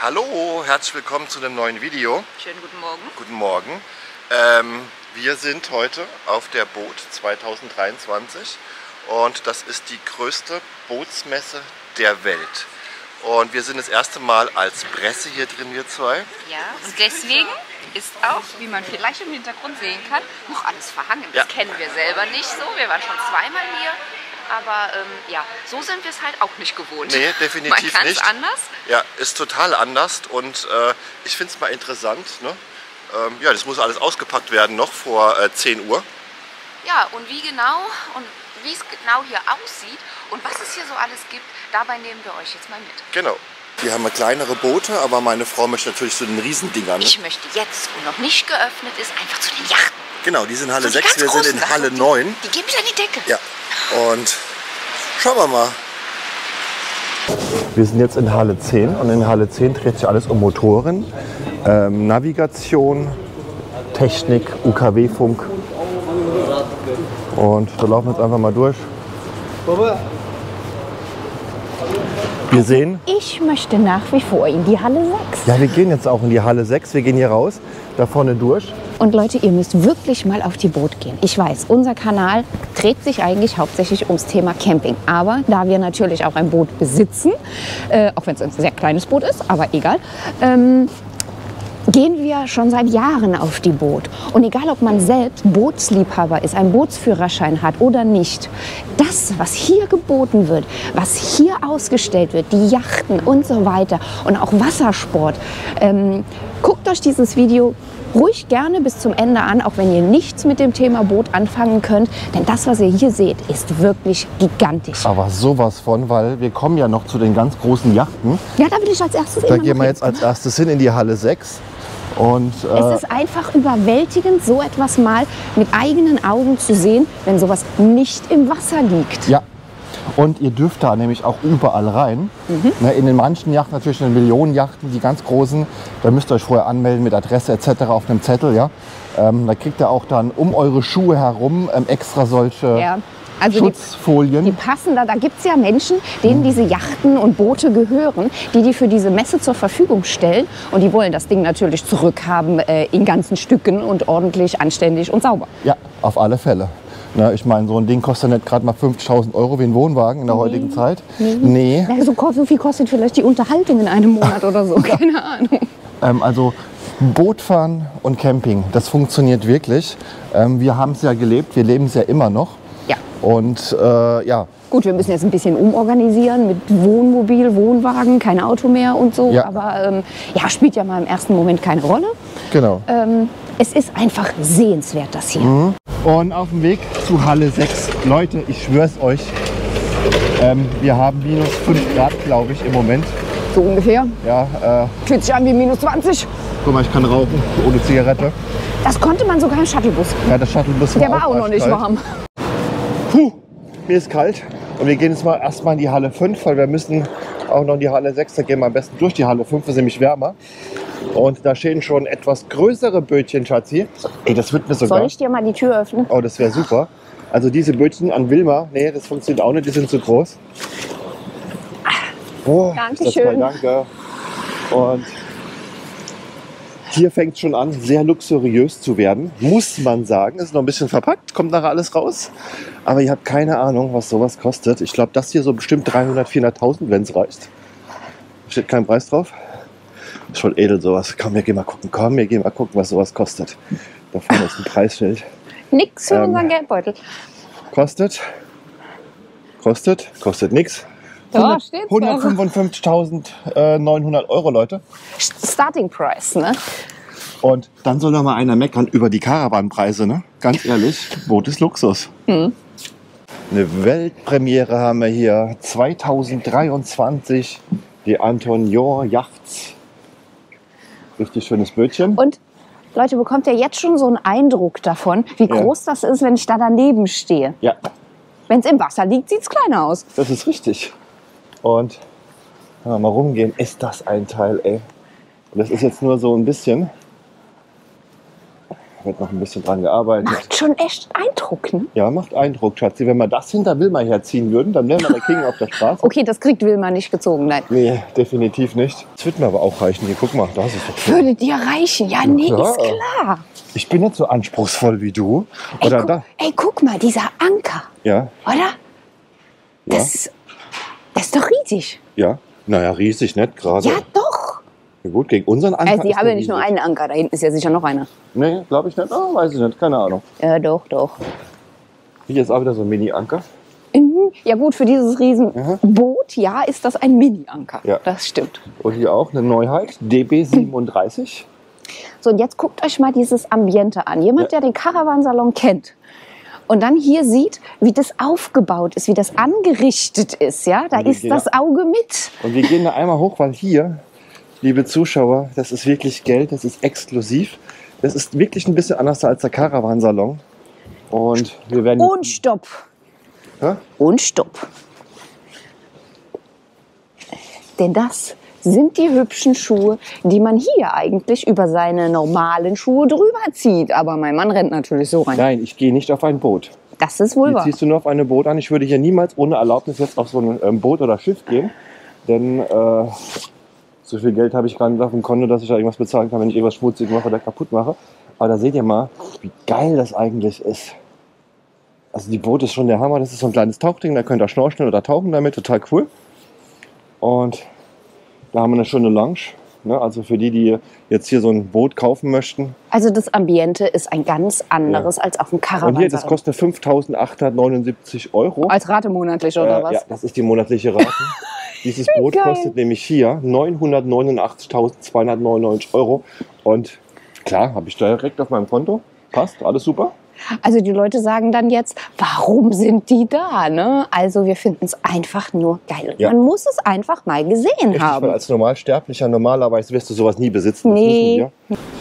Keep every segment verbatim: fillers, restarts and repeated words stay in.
Hallo, herzlich willkommen zu einem neuen Video. Schönen guten Morgen. Guten Morgen. Ähm, wir sind heute auf der Boot zwanzig dreiundzwanzig und das ist die größte Bootsmesse der Welt. Und wir sind das erste Mal als Presse hier drin, wir zwei. Ja, und deswegen ist auch, wie man vielleicht im Hintergrund sehen kann, noch alles verhangen. Ja. Das kennen wir selber nicht so. Wir waren schon zweimal hier, aber ähm, ja, so sind wir es halt auch nicht gewohnt. Nee, definitiv man nicht. Anders. Ja, ist total anders und äh, ich finde es mal interessant. Ne? Ähm, ja, das muss alles ausgepackt werden noch vor äh, zehn Uhr. Ja, und wie genau und wie es genau hier aussieht und was es hier so alles gibt, dabei nehmen wir euch jetzt mal mit. Genau. Hier haben wir kleinere Boote, aber meine Frau möchte natürlich zu den Riesendingern. Ne? Ich möchte jetzt, wo noch nicht geöffnet ist, einfach zu den Yachten. Genau, die sind in Halle so sechs, wir sind in Halle Sachen. neun. Die, die gehen bis an die Decke. Ja, und schauen wir mal. Wir sind jetzt in Halle zehn und in Halle zehn dreht sich alles um Motoren, ähm, Navigation, Technik, U K W-Funk. Und da laufen wir jetzt einfach mal durch. Wir sehen. Ich möchte nach wie vor in die Halle sechs. Ja, wir gehen jetzt auch in die Halle sechs. Wir gehen hier raus, da vorne durch. Und Leute, ihr müsst wirklich mal auf die Boot gehen. Ich weiß, unser Kanal dreht sich eigentlich hauptsächlich ums Thema Camping. Aber da wir natürlich auch ein Boot besitzen, äh, auch wenn es ein sehr kleines Boot ist, aber egal, ähm, gehen wir schon seit Jahren auf die Boot. Und egal, ob man selbst Bootsliebhaber ist, einen Bootsführerschein hat oder nicht, das, was hier geboten wird, was hier ausgestellt wird, die Yachten und so weiter und auch Wassersport, ähm, guckt euch dieses Video ruhig gerne bis zum Ende an, auch wenn ihr nichts mit dem Thema Boot anfangen könnt, denn das, was ihr hier seht, ist wirklich gigantisch. Aber sowas von, weil wir kommen ja noch zu den ganz großen Yachten. Ja, da will ich als erstes hin. Da gehen wir jetzt als erstes hin in die Halle sechs. Und, äh, es ist einfach überwältigend, so etwas mal mit eigenen Augen zu sehen, wenn sowas nicht im Wasser liegt. Ja, und ihr dürft da nämlich auch überall rein. Mhm. Ne, in den manchen Yachten, natürlich in den Millionenjachten, die ganz großen, da müsst ihr euch vorher anmelden mit Adresse et cetera auf einem Zettel. Ja? Ähm, da kriegt ihr auch dann um eure Schuhe herum ähm, extra solche... Ja. Also Schutzfolien. Die, die passen da, da gibt es ja Menschen, denen diese Yachten und Boote gehören, die die für diese Messe zur Verfügung stellen. Und die wollen das Ding natürlich zurückhaben äh, in ganzen Stücken und ordentlich, anständig und sauber. Ja, auf alle Fälle. Na, ich meine, so ein Ding kostet ja nicht gerade mal fünfzigtausend Euro wie ein Wohnwagen in der nee, heutigen Zeit. Nee. nee. Ja, so, so viel kostet vielleicht die Unterhaltung in einem Monat oder so, keine Ahnung. Ähm, also Bootfahren und Camping, das funktioniert wirklich. Ähm, wir haben es ja gelebt, wir leben es ja immer noch. Und äh, ja. Gut, wir müssen jetzt ein bisschen umorganisieren mit Wohnmobil, Wohnwagen, kein Auto mehr und so. Ja. Aber ähm, ja, spielt ja mal im ersten Moment keine Rolle. Genau. Ähm, es ist einfach sehenswert, das hier. Mhm. Und auf dem Weg zu Halle sechs. Leute, ich schwör's euch, ähm, wir haben minus fünf Grad, glaube ich, im Moment. So ungefähr? Ja. Äh, Fühlt sich an wie minus zwanzig. Guck mal, ich kann rauchen ohne Zigarette. Das konnte man sogar im Shuttlebus. Ja, der Shuttlebus war, der war auch, auch noch nicht warm. Puh, mir ist kalt und wir gehen jetzt mal erstmal in die Halle fünf, weil wir müssen auch noch in die Halle sechs, da gehen wir am besten durch die Halle fünf, das ist nämlich wärmer. Und da stehen schon etwas größere Bötchen, Schatzi. Ey, das wird mir sogar... Soll ich dir mal die Tür öffnen? Oh, das wäre super. Also diese Bötchen an Wilma, nee, das funktioniert auch nicht, die sind zu groß. Oh, Dankeschön. Das war, danke. Und hier fängt es schon an, sehr luxuriös zu werden, muss man sagen. Ist noch ein bisschen verpackt, kommt nachher alles raus. Aber ihr habt keine Ahnung, was sowas kostet. Ich glaube, das hier so bestimmt dreihunderttausend, vierhunderttausend, wenn es reicht. Steht kein Preis drauf. Ist schon edel sowas. Komm, wir gehen mal gucken. Komm, wir gehen mal gucken, was sowas kostet. Da vorne ist ein Preisschild. Nix für ähm, unseren Geldbeutel. Kostet, kostet, kostet nichts. Ja, hundertfünfundfünfzigtausendneunhundert Euro, Leute. Starting Price, ne? Und dann soll noch mal einer meckern über die Caravan-Preise, ne? Ganz ehrlich, Boot ist Luxus. Hm. Eine Weltpremiere haben wir hier. zwanzig dreiundzwanzig, die Antonior Yachts. Richtig schönes Bötchen. Und Leute, bekommt ihr jetzt schon so einen Eindruck davon, wie ja. groß das ist, wenn ich da daneben stehe? Ja. Wenn es im Wasser liegt, sieht es kleiner aus. Das ist richtig. Und wenn wir mal rumgehen, ist das ein Teil, ey. Und das ist jetzt nur so ein bisschen. Wird noch ein bisschen dran gearbeitet. Macht schon echt Eindruck, ne? Ja, macht Eindruck, Schatzi. Wenn wir das hinter Wilma herziehen würden, dann wären wir der King auf der Straße. Okay, das kriegt Wilma nicht gezogen, nein. Nee, definitiv nicht. Das würde mir aber auch reichen. Hier, guck mal, das ist doch schön. Würde dir reichen? Ja, ja nee, klar. Ist klar. Ich bin nicht so anspruchsvoll wie du. Ey, oder guck, da? Ey, guck mal, dieser Anker. Ja. Oder? Ja. Das ist, das ist doch riesig. Ja, naja, riesig, nicht gerade. Ja, doch. Ja, gut, gegen unseren Anker. Also, die haben ja nicht nur einen Anker, da hinten ist ja sicher noch einer. Nee, glaube ich nicht. Oh, weiß ich nicht, keine Ahnung. Ja, doch, doch. Hier ist auch wieder so ein Mini-Anker. Ja gut, für dieses Riesenboot, ja, ist das ein Mini-Anker. Ja. Das stimmt. Und hier auch eine Neuheit, D B siebenunddreißig. So, und jetzt guckt euch mal dieses Ambiente an. Jemand, ja, der den Caravansalon kennt und dann hier sieht, wie das aufgebaut ist, wie das angerichtet ist, ja, da ist das Auge mit. Und wir gehen da einmal hoch, weil hier, liebe Zuschauer, das ist wirklich Geld, das ist exklusiv. Das ist wirklich ein bisschen anders als der Caravansalon. Und wir werden... Und stopp! Hä? Und stopp! Denn das... sind die hübschen Schuhe, die man hier eigentlich über seine normalen Schuhe drüber zieht. Aber mein Mann rennt natürlich so rein. Nein, ich gehe nicht auf ein Boot. Das ist wohl wahr. Ziehst du nur auf ein Boot an. Ich würde hier niemals ohne Erlaubnis jetzt auf so ein Boot oder Schiff gehen. Denn äh, so viel Geld habe ich gar nicht auf dem Konto, dass ich da irgendwas bezahlen kann, wenn ich irgendwas schmutzig mache oder kaputt mache. Aber da seht ihr mal, wie geil das eigentlich ist. Also die Boot ist schon der Hammer. Das ist so ein kleines Tauchding. Da könnt ihr schnorcheln oder tauchen damit. Total cool. Und... da haben wir eine schöne Lounge, ne? Also für die, die jetzt hier so ein Boot kaufen möchten. Also das Ambiente ist ein ganz anderes, ja, als auf dem Caravan. Und hier, das kostet fünftausendachthundertneunundsiebzig Euro. Als Rate monatlich oder äh, was? Ja, das ist die monatliche Rate. Dieses Boot geil. Kostet nämlich hier neunhundertneunundachtzigtausendzweihundertneunundneunzig Euro. Und klar, habe ich direkt auf meinem Konto. Passt, alles super. Also die Leute sagen dann jetzt, warum sind die da? Ne? Also wir finden es einfach nur geil. Ja. Man muss es einfach mal gesehen Richtig, haben. Weil als Normalsterblicher normalerweise wirst du sowas nie besitzen. Nee.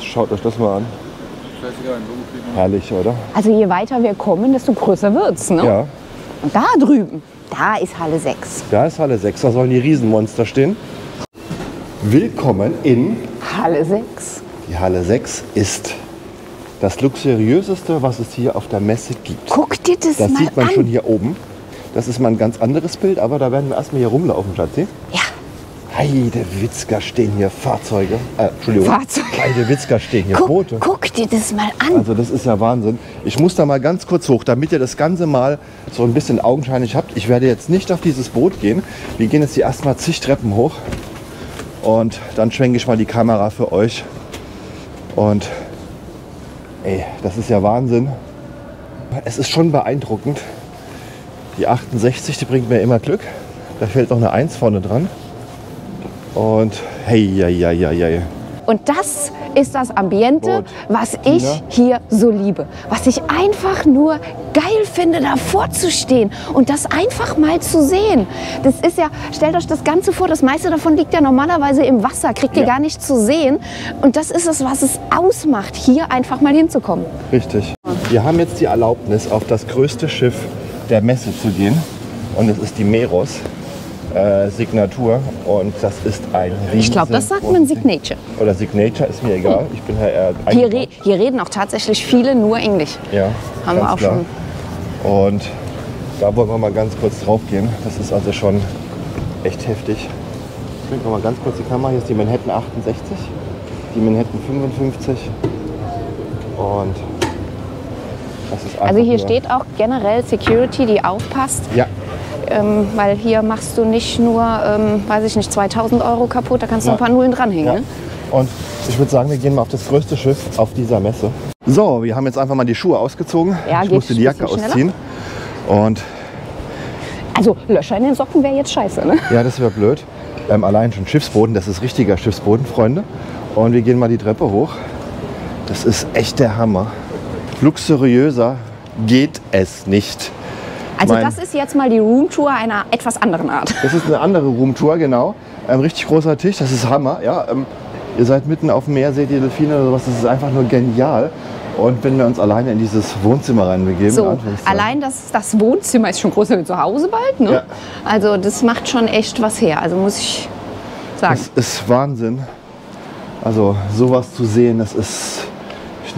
Schaut euch das mal an. Herrlich, oder? Also je weiter wir kommen, desto größer wird es. Ne? Ja. Und da drüben, da ist Halle sechs. Da ist Halle sechs, da sollen die Riesenmonster stehen. Willkommen in Halle sechs. Die Halle sechs ist... das luxuriöseste, was es hier auf der Messe gibt. Guck dir das mal an. Das sieht man schon hier oben. Das ist mal ein ganz anderes Bild, aber da werden wir erstmal hier rumlaufen, Schatzi. Ja. Heidewitzka stehen hier Fahrzeuge. Äh, Entschuldigung. Fahrzeuge. Heidewitzka stehen hier guck, Boote. Guck dir das mal an. Also das ist ja Wahnsinn. Ich muss da mal ganz kurz hoch, damit ihr das Ganze mal so ein bisschen augenscheinlich habt. Ich werde jetzt nicht auf dieses Boot gehen. Wir gehen jetzt hier erstmal zig Treppen hoch. Und dann schwenke ich mal die Kamera für euch. Und... ey, das ist ja Wahnsinn. Es ist schon beeindruckend. Die achtundsechzig, die bringt mir immer Glück. Da fällt noch eine eins vorne dran. Und hey, ja, ja, ja, ja. Und das ist das Ambiente, was ich hier so liebe. Was ich einfach nur geil finde, davor zu stehen und das einfach mal zu sehen. Das ist ja, stellt euch das Ganze vor, das meiste davon liegt ja normalerweise im Wasser, kriegt ihr ja gar nicht zu sehen. Und das ist es, was es ausmacht, hier einfach mal hinzukommen. Richtig. Wir haben jetzt die Erlaubnis, auf das größte Schiff der Messe zu gehen. Und es ist die Meros. Äh, Signatur, und das ist ein riesen... Ich glaube, das sagt man Signature. Oder Signature, ist mir egal. Ich bin ja hier, re hier reden auch tatsächlich viele nur Englisch. Ja, haben wir auch klar schon. Und da wollen wir mal ganz kurz drauf gehen. Das ist also schon echt heftig. Ich bringe mal ganz kurz die Kamera. Hier ist die Manhattan achtundsechzig, die Manhattan fünfundfünfzig und... also hier steht auch generell Security, die aufpasst, ja, ähm, weil hier machst du nicht nur, ähm, weiß ich nicht, zweitausend Euro kaputt, da kannst du ja ein paar Nullen dranhängen. Ja. Ne? Und ich würde sagen, wir gehen mal auf das größte Schiff auf dieser Messe. So, wir haben jetzt einfach mal die Schuhe ausgezogen. Ja, ich musste die Jacke ausziehen. Und also Löcher in den Socken wäre jetzt scheiße, ne? Ja, das wäre blöd. Ähm, allein schon Schiffsboden, das ist richtiger Schiffsboden, Freunde. Und wir gehen mal die Treppe hoch. Das ist echt der Hammer. Luxuriöser geht es nicht. Also mein, das ist jetzt mal die Roomtour einer etwas anderen Art. Das ist eine andere Roomtour, genau. Ein richtig großer Tisch, das ist Hammer. Ja, ähm, ihr seid mitten auf dem Meer, seht ihr Delfine oder sowas, das ist einfach nur genial. Und wenn wir uns alleine in dieses Wohnzimmer reinbegeben... So, allein das, das Wohnzimmer ist schon größer wie zu Hause bald, ne? Ja. Also das macht schon echt was her, also muss ich sagen. Das ist Wahnsinn. Also sowas zu sehen, das ist...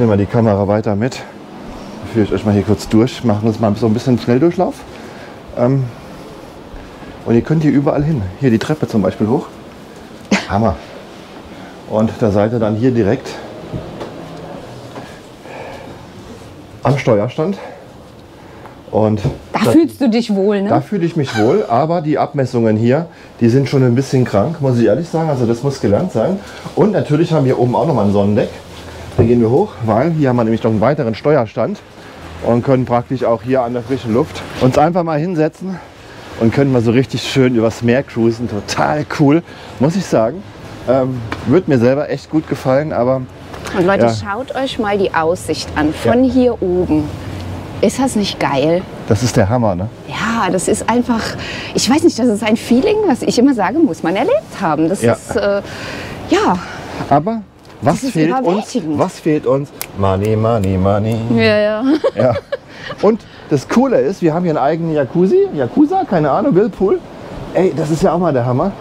nehme mal die Kamera weiter mit. Ich führe euch mal hier kurz durch, machen uns mal so ein bisschen Schnelldurchlauf. Ähm, und ihr könnt hier überall hin. Hier die Treppe zum Beispiel hoch. Hammer. Und da seid ihr dann hier direkt am Steuerstand. Und da, da fühlst du dich wohl, ne? Da fühle ich mich wohl, aber die Abmessungen hier, die sind schon ein bisschen krank, muss ich ehrlich sagen. Also das muss gelernt sein. Und natürlich haben wir oben auch nochmal ein Sonnendeck. Da gehen wir hoch, weil hier haben wir nämlich noch einen weiteren Steuerstand und können praktisch auch hier an der frischen Luft uns einfach mal hinsetzen und können mal so richtig schön übers Meer cruisen. Total cool, muss ich sagen. Ähm, wird mir selber echt gut gefallen, aber... Und Leute, ja, schaut euch mal die Aussicht an, von ja. hier oben. Ist das nicht geil? Das ist der Hammer, ne? Ja, das ist einfach, ich weiß nicht, das ist ein Feeling, was ich immer sage, muss man erlebt haben. Das ja. ist, äh, ja. Aber was fehlt uns? Was fehlt uns? Money, money, money. Ja, ja, ja. Und das Coole ist, wir haben hier einen eigenen Jacuzzi, Jacuzza, keine Ahnung, Whirlpool. Ey, das ist ja auch mal der Hammer.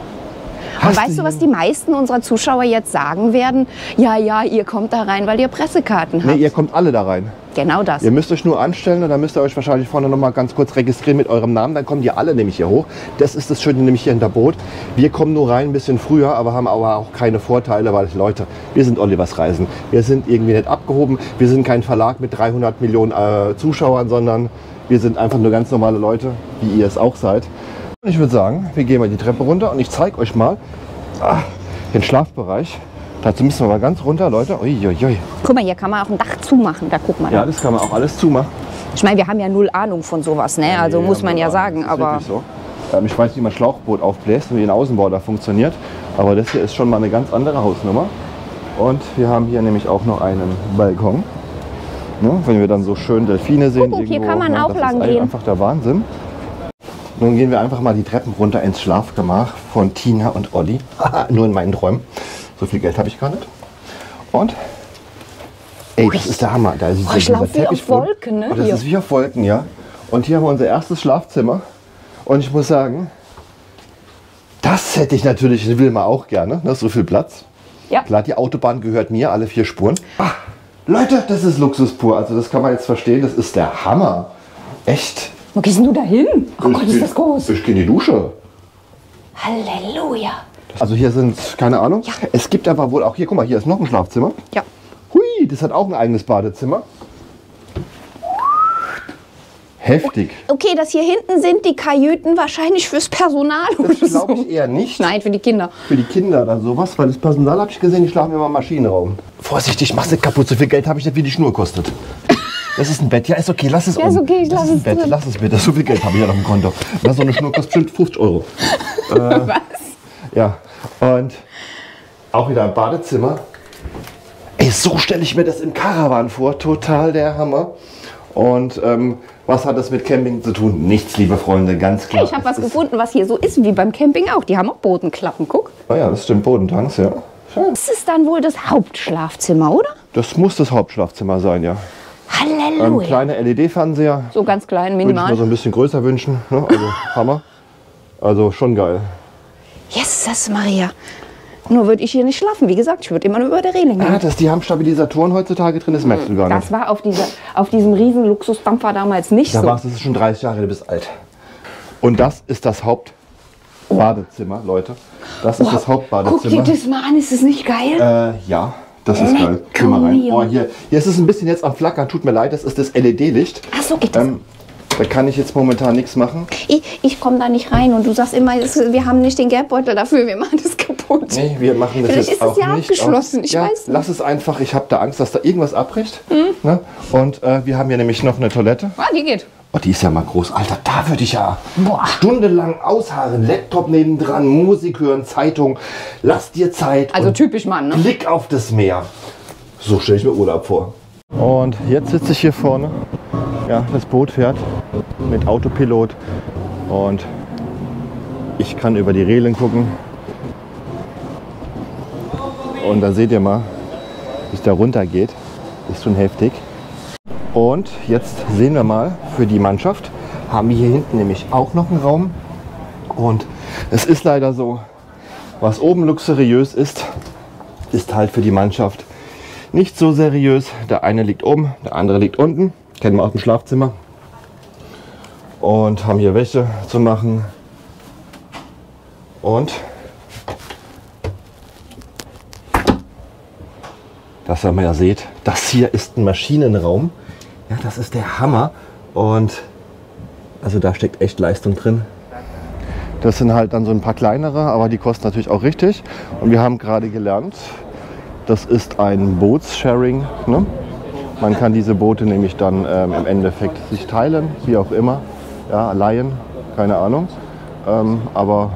Und weißt du, was die meisten unserer Zuschauer jetzt sagen werden? Ja, ja, ihr kommt da rein, weil ihr Pressekarten habt. Nee, ihr kommt alle da rein. Genau das. Ihr müsst euch nur anstellen und dann müsst ihr euch wahrscheinlich vorne noch mal ganz kurz registrieren mit eurem Namen. Dann kommen die alle nämlich hier hoch. Das ist das Schöne nämlich hier in der Boot. Wir kommen nur rein ein bisschen früher, aber haben aber auch keine Vorteile, weil Leute, wir sind Olivers Reisen. Wir sind irgendwie nicht abgehoben. Wir sind kein Verlag mit dreihundert Millionen äh, Zuschauern, sondern wir sind einfach nur ganz normale Leute, wie ihr es auch seid. Ich würde sagen, wir gehen mal die Treppe runter und ich zeige euch mal ah, den Schlafbereich. Dazu müssen wir mal ganz runter, Leute. Uiuiui. Guck mal, hier kann man auch ein Dach zumachen. Da guck mal. Ja, das kann man auch alles zumachen. Ich meine, wir haben ja null Ahnung von sowas, ne? Also nee, muss man ja sagen. Das ist aber so. ähm, ich weiß nicht, wie man Schlauchboot aufbläst und wie ein Außenbau da funktioniert. Aber das hier ist schon mal eine ganz andere Hausnummer. Und wir haben hier nämlich auch noch einen Balkon. Ne? Wenn wir dann so schön Delfine sehen. Guck, hier kann man auch lang gehen. Das ist einfach der Wahnsinn. Nun gehen wir einfach mal die Treppen runter ins Schlafgemach von Tina und Olli. Nur in meinen Träumen. So viel Geld habe ich gar nicht. Und, ey, das ist der Hammer. Da ist oh, ich schlafe wie auf Wolken, ne? Oh, das hier ist wie auf Wolken, ja. Und hier haben wir unser erstes Schlafzimmer. Und ich muss sagen, das hätte ich natürlich in Wilma auch gerne. Ne? So viel Platz. Ja. Klar, die Autobahn gehört mir, alle vier Spuren. Ach, Leute, das ist Luxus pur. Also das kann man jetzt verstehen. Das ist der Hammer. Echt. Wo gehst du da hin? Oh Gott, ist das groß. Ich gehe in die Dusche. Halleluja. Also hier sind, keine Ahnung, ja. es gibt aber wohl auch, hier, guck mal, hier ist noch ein Schlafzimmer. Ja. Hui, das hat auch ein eigenes Badezimmer. Heftig. Okay, das hier hinten sind die Kajüten wahrscheinlich fürs Personal oder so. Das glaube ich eher nicht. Nein, für die Kinder. Für die Kinder oder sowas, weil das Personal, habe ich gesehen, die schlafen immer im Maschinenraum. Vorsichtig, mach's nicht kaputt, so viel Geld habe ich nicht, wie die Schnur kostet. Das ist ein Bett. Ja, ist okay, lass es um. Ja, ist okay, ich lass es bitte. Lass es bitte. So viel Geld habe ich ja noch im Konto. Das so eine Schnur kostet bestimmt fünfzig Euro. Äh, Was? Ja, und auch wieder ein Badezimmer. Ey, so stelle ich mir das im Caravan vor. Total der Hammer. Und ähm, was hat das mit Camping zu tun? Nichts, liebe Freunde, ganz klar. Hey, ich habe was gefunden, was hier so ist, wie beim Camping auch. Die haben auch Bodenklappen, guck. Ah ja, das stimmt, Bodentanks, ja. Schön. Das ist dann wohl das Hauptschlafzimmer, oder? Das muss das Hauptschlafzimmer sein, ja. Halleluja. Ähm, kleine L E D-Fernseher. So ganz klein, minimal. Würde ich mir so ein bisschen größer wünschen. Ne? Also Hammer. Also schon geil. Jesus Maria. Nur würde ich hier nicht schlafen. Wie gesagt, ich würde immer nur über der Reling gehen. Ah, dass die haben Stabilisatoren heutzutage drin, das merkst du gar nicht. Das war auf, dieser, auf diesem riesen Luxusdampfer damals nicht da so. Da warst du schon dreißig Jahre, du bist alt. Und das ist das Hauptbadezimmer, oh. Leute. Das ist wow. das Hauptbadezimmer. Guck dir das mal an, ist das nicht geil? Äh, ja. Das ist geil. Geh mal rein. Oh, hier. Hier ist es ein bisschen jetzt am Flackern. Tut mir leid, das ist das L E D-Licht. Ach so, geht das? Ähm, da kann ich jetzt momentan nichts machen. Ich, ich komme da nicht rein und du sagst immer, wir haben nicht den Geldbeutel dafür, wir machen das kaputt. Nee, wir machen das Vielleicht jetzt ist auch es ja nicht abgeschlossen, ich ja, weiß nicht. Lass es einfach, ich habe da Angst, dass da irgendwas abbricht. Mhm. Ne? Und äh, wir haben hier nämlich noch eine Toilette. Ah, die geht. Oh, die ist ja mal groß. Alter, da würde ich ja Boah. stundenlang ausharren. Laptop nebendran, Musik hören, Zeitung. Lass dir Zeit. Also typisch Mann, ne? Blick auf das Meer. So stelle ich mir Urlaub vor. Und jetzt sitze ich hier vorne. Ja, das Boot fährt mit Autopilot. Und ich kann über die Reling gucken. Und da seht ihr mal, wie es da runter geht. Ist schon heftig. Und jetzt sehen wir mal, für die Mannschaft haben wir hier hinten nämlich auch noch einen Raum. Und es ist leider so, was oben luxuriös ist, ist halt für die Mannschaft nicht so seriös. Der eine liegt oben, der andere liegt unten. Kennen wir auch im Schlafzimmer. Und haben hier Wäsche zu machen. Und das, wenn man ja seht, das hier ist ein Maschinenraum. Ja, das ist der Hammer. Und also da steckt echt Leistung drin. Das sind halt dann so ein paar kleinere, aber die kosten natürlich auch richtig. Und wir haben gerade gelernt, das ist ein Bootssharing, ne? Man kann diese Boote nämlich dann ähm, im Endeffekt sich teilen, wie auch immer. Ja, leihen, keine Ahnung. Ähm, aber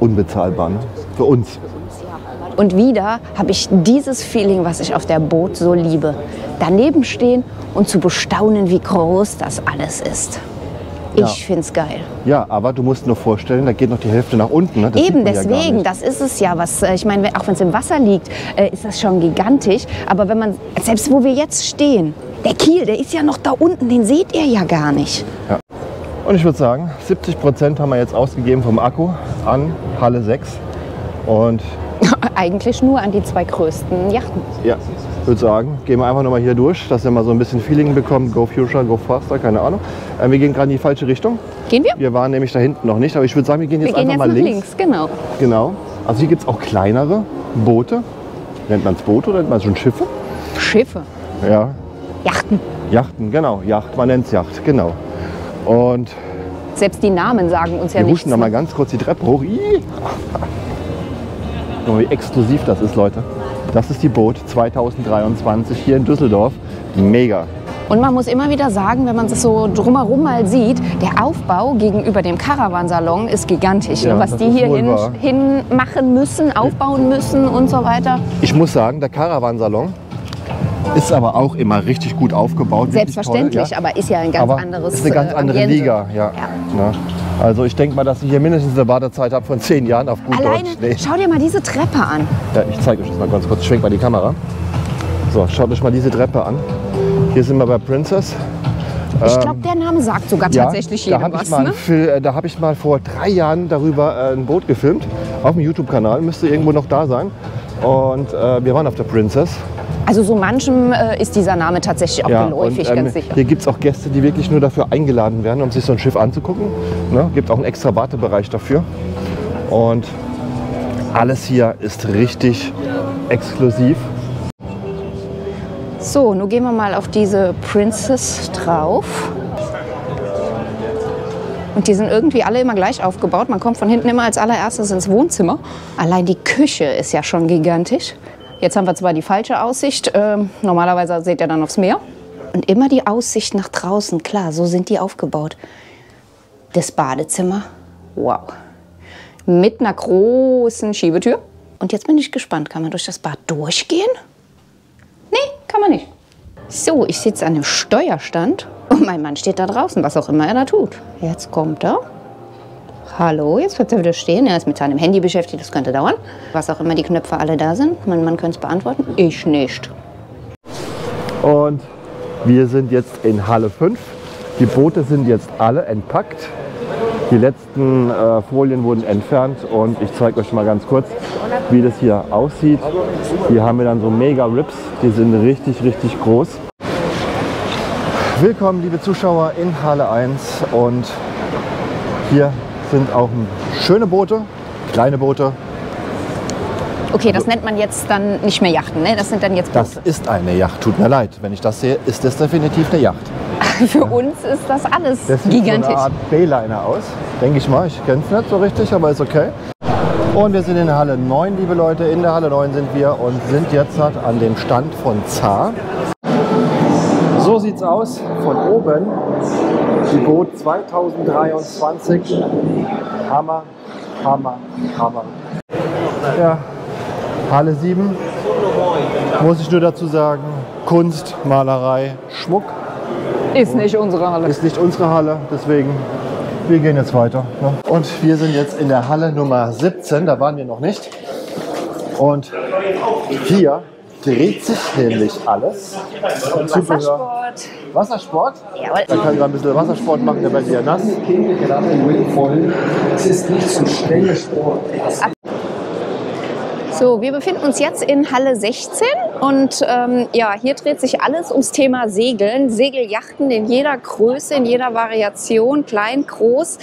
unbezahlbar, ne? Für uns. Und wieder habe ich dieses Feeling, was ich auf der Boot so liebe. Daneben stehen und zu bestaunen, wie groß das alles ist. Ja. Ich finde es geil. Ja, aber du musst nur vorstellen, da geht noch die Hälfte nach unten. Ne? Eben deswegen, ja, das ist es ja. Was, ich meine, auch wenn es im Wasser liegt, ist das schon gigantisch. Aber wenn man, selbst wo wir jetzt stehen, der Kiel, der ist ja noch da unten, den seht ihr ja gar nicht. Ja. Und ich würde sagen, siebzig Prozent haben wir jetzt ausgegeben vom Akku an Halle sechs. Und eigentlich nur an die zwei größten Yachten. Ja, ich würde sagen, gehen wir einfach nochmal hier durch, dass ihr mal so ein bisschen Feeling bekommt. Go Future, go faster, keine Ahnung. Ähm, wir gehen gerade in die falsche Richtung. Gehen wir? Wir waren nämlich da hinten noch nicht, aber ich würde sagen, wir gehen jetzt wir gehen einfach jetzt mal links. links. Genau. Genau. Also hier gibt es auch kleinere Boote. Nennt man es Boote oder nennt man es schon Schiffe? Schiffe? Ja. Yachten. Yachten, genau. Yacht, man nennt es Yacht, genau. Und selbst die Namen sagen uns ja nichts. Wir huschen noch mal ganz kurz die Treppe hoch. Ii. Wie exklusiv das ist, Leute. Das ist die Boot zweitausenddreiundzwanzig hier in Düsseldorf. Mega. Und man muss immer wieder sagen, wenn man es so drumherum mal sieht, der Aufbau gegenüber dem Caravansalon ist gigantisch. Ja, ne? Was die hier hin, hin machen müssen, aufbauen müssen und so weiter. Ich muss sagen, der Caravansalon ist aber auch immer richtig gut aufgebaut. Selbstverständlich, toll, ja? aber ist ja ein ganz aber anderes ist eine ganz andere Ambiente. Liga, ja. ja. Also ich denke mal, dass ich hier mindestens eine Wartezeit habe von zehn Jahren auf gut Alleine, Deutsch. Nee. Schau dir mal diese Treppe an. Ja, ich zeige euch das mal ganz kurz. Ich schwenk mal die Kamera. So, schaut euch mal diese Treppe an. Hier sind wir bei Princess. Ich glaube, der Name sagt sogar ja, tatsächlich jedem was. Ne? Ein, da habe ich mal vor drei Jahren darüber ein Boot gefilmt. Auf dem YouTube-Kanal. Müsste irgendwo noch da sein. Und äh, wir waren auf der Princess. Also so manchem äh, ist dieser Name tatsächlich auch ja, geläufig, und, ähm, ganz sicher. Hier gibt es auch Gäste, die wirklich nur dafür eingeladen werden, um sich so ein Schiff anzugucken. Ne? Gibt auch einen extra Wartebereich dafür. Und alles hier ist richtig exklusiv. So, nun gehen wir mal auf diese Princess drauf. Und die sind irgendwie alle immer gleich aufgebaut. Man kommt von hinten immer als allererstes ins Wohnzimmer. Allein die Küche ist ja schon gigantisch. Jetzt haben wir zwar die falsche Aussicht, ähm, normalerweise seht ihr dann aufs Meer. Und immer die Aussicht nach draußen, klar, so sind die aufgebaut. Das Badezimmer, wow. Mit einer großen Schiebetür. Und jetzt bin ich gespannt, kann man durch das Bad durchgehen? Nee, kann man nicht. So, ich sitze an dem Steuerstand und mein Mann steht da draußen, was auch immer er da tut. Jetzt kommt er. Hallo, jetzt wird er wieder stehen. Er ist mit seinem Handy beschäftigt, das könnte dauern. Was auch immer die Knöpfe alle da sind. Mein Mann könnte es beantworten, ich nicht. Und wir sind jetzt in Halle fünf. Die Boote sind jetzt alle entpackt. Die letzten äh, Folien wurden entfernt und ich zeige euch mal ganz kurz, wie das hier aussieht. Hier haben wir dann so Mega-Rips, die sind richtig, richtig groß. Willkommen, liebe Zuschauer, in Halle eins und hier sind auch schöne Boote, kleine Boote. Okay, das nennt man jetzt dann nicht mehr Yachten, ne? Das sind dann jetzt Boote. Das ist eine Yacht, tut mir leid. Wenn ich das sehe, ist das definitiv eine Yacht. Für ja. uns ist das alles das gigantisch. Das sieht so eine Art B-Liner aus, denke ich mal. Ich kenne es nicht so richtig, aber ist okay. Und wir sind in Halle neun, liebe Leute. In der Halle neun sind wir und sind jetzt halt an dem Stand von Z A R. So sieht's aus von oben. Die Boot zweitausenddreiundzwanzig. Hammer, Hammer, Hammer. Ja, Halle sieben. Muss ich nur dazu sagen, Kunst, Malerei, Schmuck. Ist nicht unsere Halle. Ist nicht unsere Halle, deswegen, wir gehen jetzt weiter. Ne? Und wir sind jetzt in der Halle Nummer siebzehn, da waren wir noch nicht. Und hier dreht sich nämlich alles. Wassersport. Wassersport? Jawohl. Da kann ich ein bisschen Wassersport machen, der wird ja nass. Es ist nicht so schnell Sport. So, wir befinden uns jetzt in Halle sechzehn und ähm, ja, hier dreht sich alles ums Thema Segeln. Segeljachten in jeder Größe, in jeder Variation, klein, groß.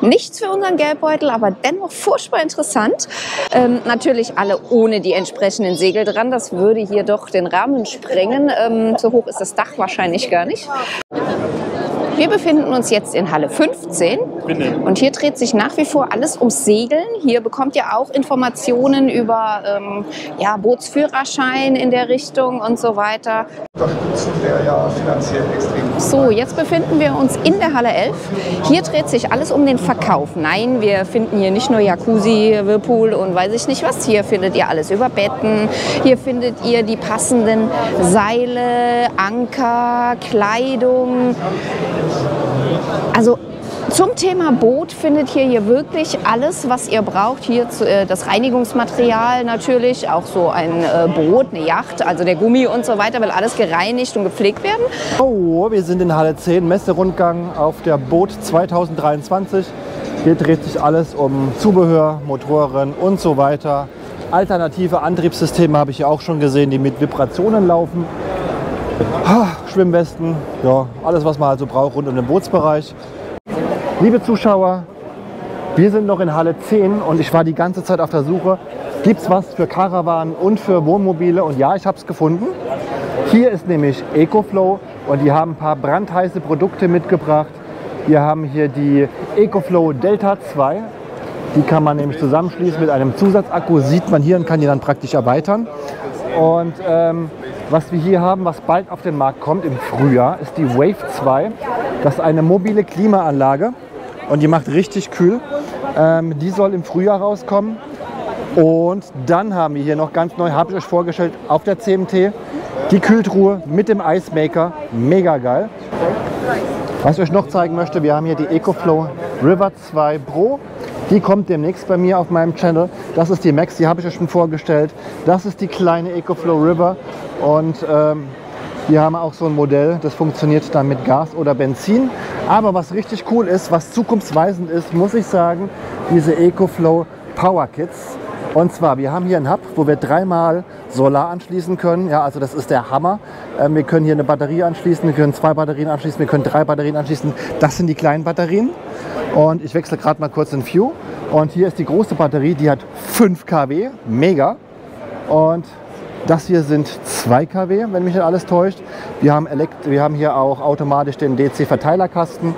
Nichts für unseren Geldbeutel, aber dennoch furchtbar interessant. Ähm, natürlich alle ohne die entsprechenden Segel dran, das würde hier doch den Rahmen sprengen. Ähm, so hoch ist das Dach wahrscheinlich gar nicht. Wir befinden uns jetzt in Halle fünfzehn und hier dreht sich nach wie vor alles ums Segeln. Hier bekommt ihr auch Informationen über ähm, ja, Bootsführerschein in der Richtung und so weiter. So, jetzt befinden wir uns in der Halle elf. Hier dreht sich alles um den Verkauf. Nein, wir finden hier nicht nur Jacuzzi, Whirlpool und weiß ich nicht was. Hier findet ihr alles über Betten. Hier findet ihr die passenden Seile, Anker, Kleidung. Also zum Thema Boot findet hier, hier wirklich alles, was ihr braucht. Hier das Reinigungsmaterial natürlich, auch so ein Boot, eine Yacht, also der Gummi und so weiter, will alles gereinigt und gepflegt werden. Oh, wir sind in Halle zehn, Messerundgang auf der Boot zwanzig dreiundzwanzig. Hier dreht sich alles um Zubehör, Motoren und so weiter. Alternative Antriebssysteme habe ich ja auch schon gesehen, die mit Vibrationen laufen. Schwimmwesten, ja, alles was man also braucht rund um den Bootsbereich. Liebe Zuschauer, wir sind noch in Halle zehn und ich war die ganze Zeit auf der Suche, gibt es was für Karawanen und für Wohnmobile, und ja, ich habe es gefunden. Hier ist nämlich EcoFlow und die haben ein paar brandheiße Produkte mitgebracht. Wir haben hier die EcoFlow Delta zwei, die kann man nämlich zusammenschließen mit einem Zusatzakku, sieht man hier, und kann die dann praktisch erweitern. Und ähm, was wir hier haben, was bald auf den Markt kommt im Frühjahr, ist die Wave zwei. Das ist eine mobile Klimaanlage und die macht richtig kühl. Ähm, die soll im Frühjahr rauskommen. Und dann haben wir hier noch ganz neu, habe ich euch vorgestellt, auf der C M T die Kühltruhe mit dem Icemaker. Mega geil. Was ich euch noch zeigen möchte, wir haben hier die EcoFlow River zwei Pro. Die kommt demnächst bei mir auf meinem Channel. Das ist die Max, die habe ich euch schon vorgestellt. Das ist die kleine EcoFlow River. Und ähm, hier haben wir auch so ein Modell, das funktioniert dann mit Gas oder Benzin. Aber was richtig cool ist, was zukunftsweisend ist, muss ich sagen, diese EcoFlow Power Kits. Und zwar, wir haben hier einen Hub, wo wir dreimal Solar anschließen können. Ja, also das ist der Hammer. Ähm, wir können hier eine Batterie anschließen, wir können zwei Batterien anschließen, wir können drei Batterien anschließen. Das sind die kleinen Batterien. Und ich wechsle gerade mal kurz den View. Und hier ist die große Batterie, die hat fünf Kilowatt, mega. Und das hier sind zwei Kilowatt, wenn mich nicht alles täuscht. Wir haben, Elekt wir haben hier auch automatisch den D C-Verteilerkasten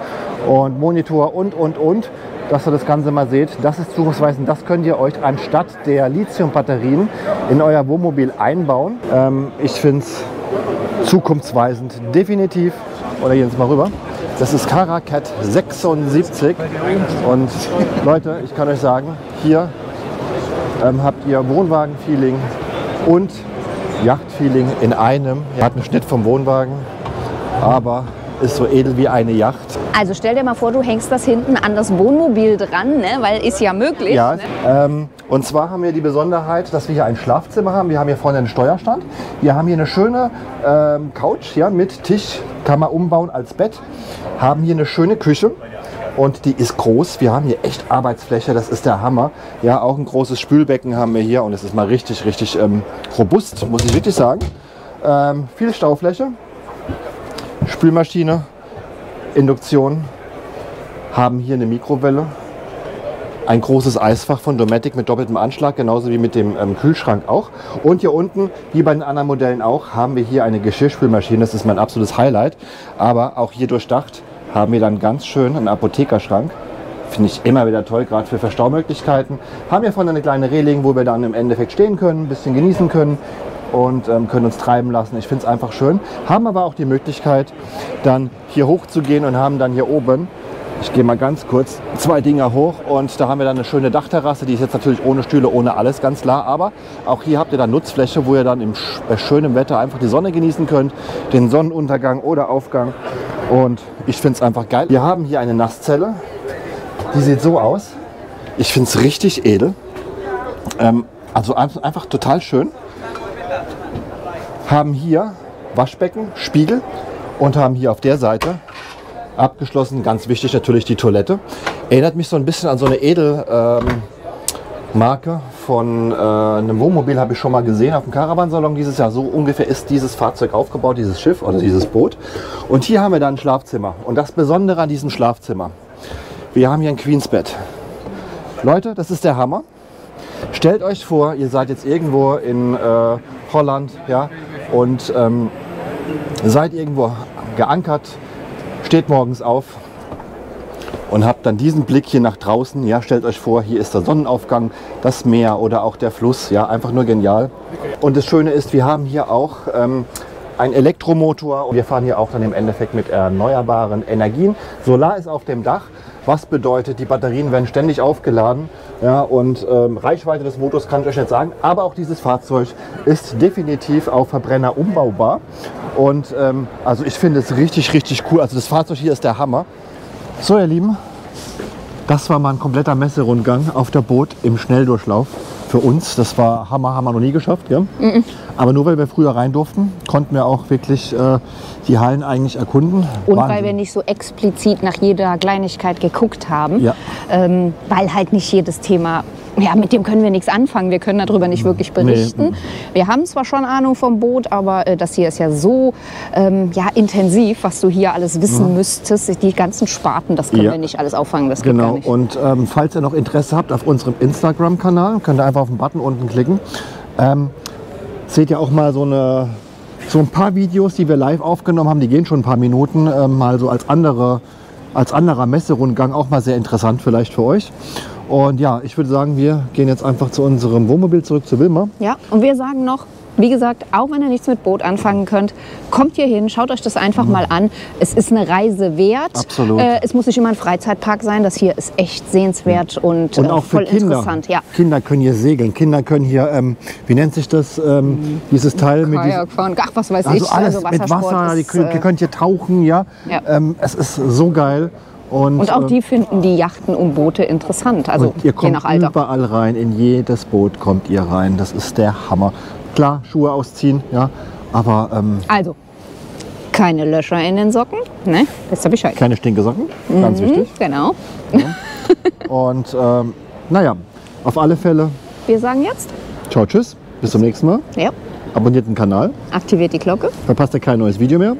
und Monitor und, und, und. Dass ihr das Ganze mal seht, das ist zukunftsweisend. Das könnt ihr euch anstatt der Lithium-Batterien in euer Wohnmobil einbauen. Ähm, ich finde es zukunftsweisend, definitiv. Oder jetzt mal rüber. Das ist CaraCat sechsundsiebzig und Leute, ich kann euch sagen, hier ähm, habt ihr Wohnwagen-Feeling und Yacht-Feeling in einem. Ihr habt einen Schnitt vom Wohnwagen, aber ist so edel wie eine Yacht. Also stell dir mal vor, du hängst das hinten an das Wohnmobil dran, ne? Weil ist ja möglich. Ja, ne? ähm, und zwar haben wir die Besonderheit, dass wir hier ein Schlafzimmer haben. Wir haben hier vorne einen Steuerstand. Wir haben hier eine schöne ähm, Couch, ja, mit Tisch, kann man umbauen als Bett. Haben hier eine schöne Küche und die ist groß. Wir haben hier echt Arbeitsfläche, das ist der Hammer. Ja, auch ein großes Spülbecken haben wir hier und es ist mal richtig, richtig ähm, robust, muss ich wirklich sagen. Ähm, viel Staufläche. Spülmaschine, Induktion, haben hier eine Mikrowelle, ein großes Eisfach von Domatic mit doppeltem Anschlag, genauso wie mit dem ähm, Kühlschrank auch. Und hier unten, wie bei den anderen Modellen auch, haben wir hier eine Geschirrspülmaschine, das ist mein absolutes Highlight. Aber auch hier durchdacht haben wir dann ganz schön einen Apothekerschrank. Finde ich immer wieder toll, gerade für Verstaumöglichkeiten. Haben hier vorne eine kleine Reling, wo wir dann im Endeffekt stehen können, ein bisschen genießen können. Und ähm, können uns treiben lassen. Ich finde es einfach schön. Haben aber auch die Möglichkeit, dann hier hoch zu gehen und haben dann hier oben, ich gehe mal ganz kurz, zwei Dinger hoch und da haben wir dann eine schöne Dachterrasse. Die ist jetzt natürlich ohne Stühle, ohne alles, ganz klar. Aber auch hier habt ihr dann Nutzfläche, wo ihr dann im äh, schönen Wetter einfach die Sonne genießen könnt, den Sonnenuntergang oder Aufgang. Und ich finde es einfach geil. Wir haben hier eine Nasszelle. Die sieht so aus. Ich finde es richtig edel. Ähm, also einfach total schön. Haben hier Waschbecken, Spiegel und haben hier auf der Seite abgeschlossen, ganz wichtig natürlich, die Toilette. Erinnert mich so ein bisschen an so eine edel ähm, Marke von äh, einem Wohnmobil habe ich schon mal gesehen auf dem Caravansalon dieses Jahr. So ungefähr ist dieses Fahrzeug aufgebaut, dieses Schiff oder dieses Boot. Und hier haben wir dann ein Schlafzimmer. Und das Besondere an diesem Schlafzimmer, wir haben hier ein Queensbett. Leute, das ist der Hammer. Stellt euch vor, ihr seid jetzt irgendwo in äh, Holland, ja, und ähm, seid irgendwo geankert, steht morgens auf und habt dann diesen Blick hier nach draußen. Ja, stellt euch vor, hier ist der Sonnenaufgang, das Meer oder auch der Fluss. Ja, einfach nur genial. Und das Schöne ist, wir haben hier auch ähm, einen Elektromotor. Und wir fahren hier auch dann im Endeffekt mit erneuerbaren Energien. Solar ist auf dem Dach. Was bedeutet, die Batterien werden ständig aufgeladen. Ja, und ähm, Reichweite des Motors kann ich euch nicht sagen. Aber auch dieses Fahrzeug ist definitiv auf Verbrenner umbaubar. Und ähm, also ich finde es richtig, richtig cool. Also das Fahrzeug hier ist der Hammer. So ihr Lieben, das war mal ein kompletter Messerundgang auf der Boot im Schnelldurchlauf für uns. Das war Hammer, haben wir noch nie geschafft. Gell? Mm-mm. Aber nur weil wir früher rein durften, konnten wir auch wirklich äh, die Hallen eigentlich erkunden. Und Wahnsinn, weil wir nicht so explizit nach jeder Kleinigkeit geguckt haben, ja. ähm, weil halt nicht jedes Thema... Ja, mit dem können wir nichts anfangen. Wir können darüber nicht wirklich berichten. Nee. Wir haben zwar schon Ahnung vom Boot, aber äh, das hier ist ja so ähm, ja, intensiv, was du hier alles wissen mhm. müsstest. Die ganzen Sparten, das können ja. wir nicht alles auffangen. Das genau. geht gar nicht. Und ähm, falls ihr noch Interesse habt auf unserem Instagram-Kanal, könnt ihr einfach auf den Button unten klicken. Ähm, seht ihr auch mal so eine... So ein paar Videos, die wir live aufgenommen haben, die gehen schon ein paar Minuten, äh, mal so als, andere, als anderer Messerundgang, auch mal sehr interessant vielleicht für euch. Und ja, ich würde sagen, wir gehen jetzt einfach zu unserem Wohnmobil zurück, zu Wilma. Ja, und wir sagen noch, wie gesagt, auch wenn ihr nichts mit Boot anfangen könnt, kommt hier hin, schaut euch das einfach mhm. mal an. Es ist eine Reise wert. Absolut. Äh, es muss nicht immer ein Freizeitpark sein. Das hier ist echt sehenswert mhm. und, und auch äh, voll für Kinder. Interessant. Ja. Kinder können hier segeln. Kinder können hier, ähm, wie nennt sich das, ähm, mhm. dieses Teil mit Kajak fahren. Ach, was weiß also ich. Alles also alles mit Wasser. Ist, ihr könnt hier tauchen, ja. ja. Ähm, es ist so geil. Und, und auch äh, die finden die Yachten und Boote interessant. Also und ihr kommt je nach Alter. überall rein, in jedes Boot kommt ihr rein. Das ist der Hammer. Klar, Schuhe ausziehen, ja, aber... Ähm, also, keine Löcher in den Socken, ne? Wisst ihr Bescheid. Keine Stinkesocken, ganz mhm, wichtig. Genau. Ja. Und ähm, naja, auf alle Fälle... Wir sagen jetzt... Ciao, tschüss, bis zum nächsten Mal. Ja. Abonniert den Kanal. Aktiviert die Glocke. Verpasst ihr kein neues Video mehr.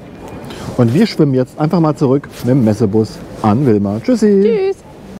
Und wir schwimmen jetzt einfach mal zurück mit dem Messebus an Wilma. Tschüssi. Tschüss.